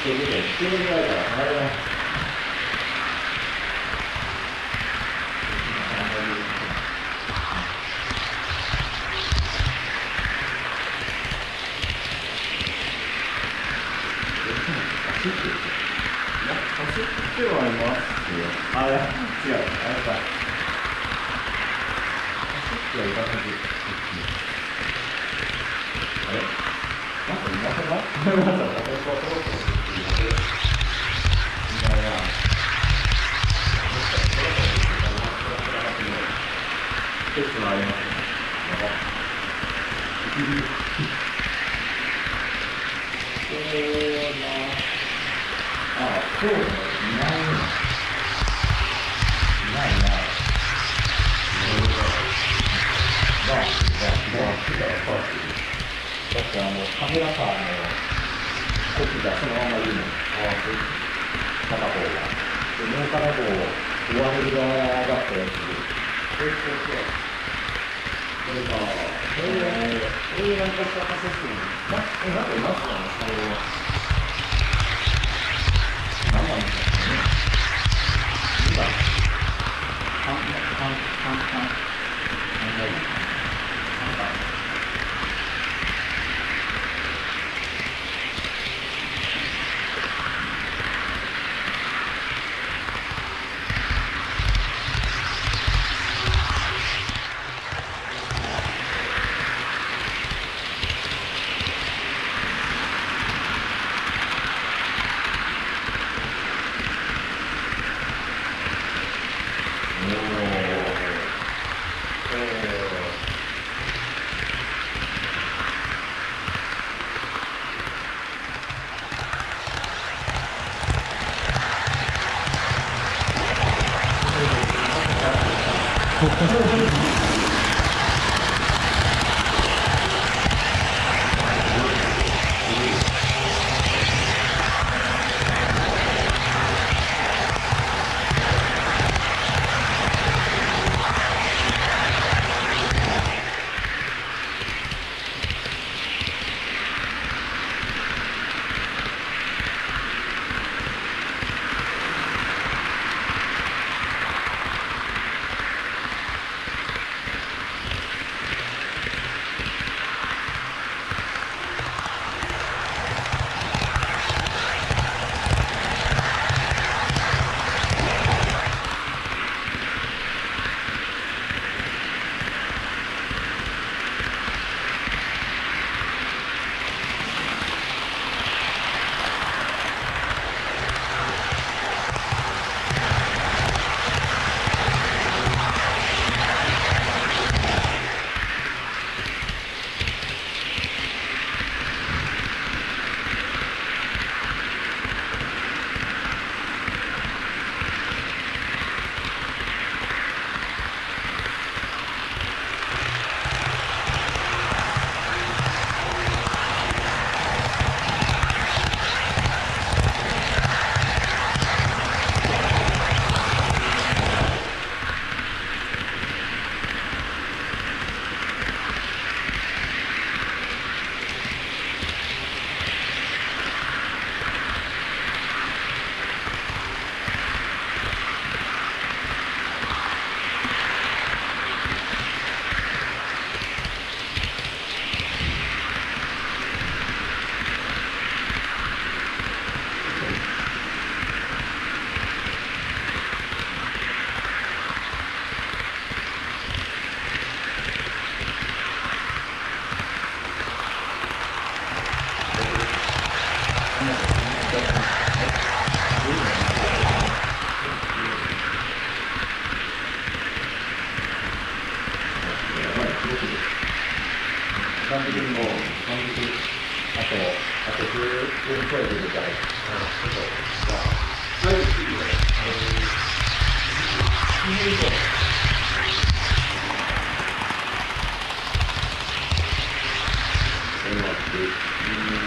ということで、規定外から離れます。いや、走ってはいますよ。あ、いや、違う。やっぱ走ってはいかないです。あれなんかいなくない私は一つもありますあ、そうだ、いないないないだってカメラカーのコピーがそのままいるの片方がもう片方を上塗り側が上がったやつこれか。これなんかさ、パソコン。なんかいますかね、これは。何なんですかね。2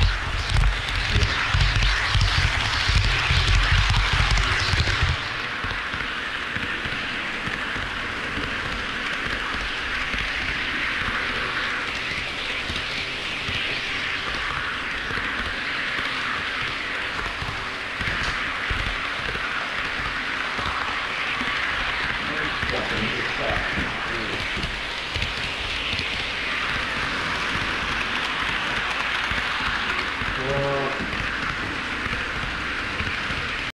番。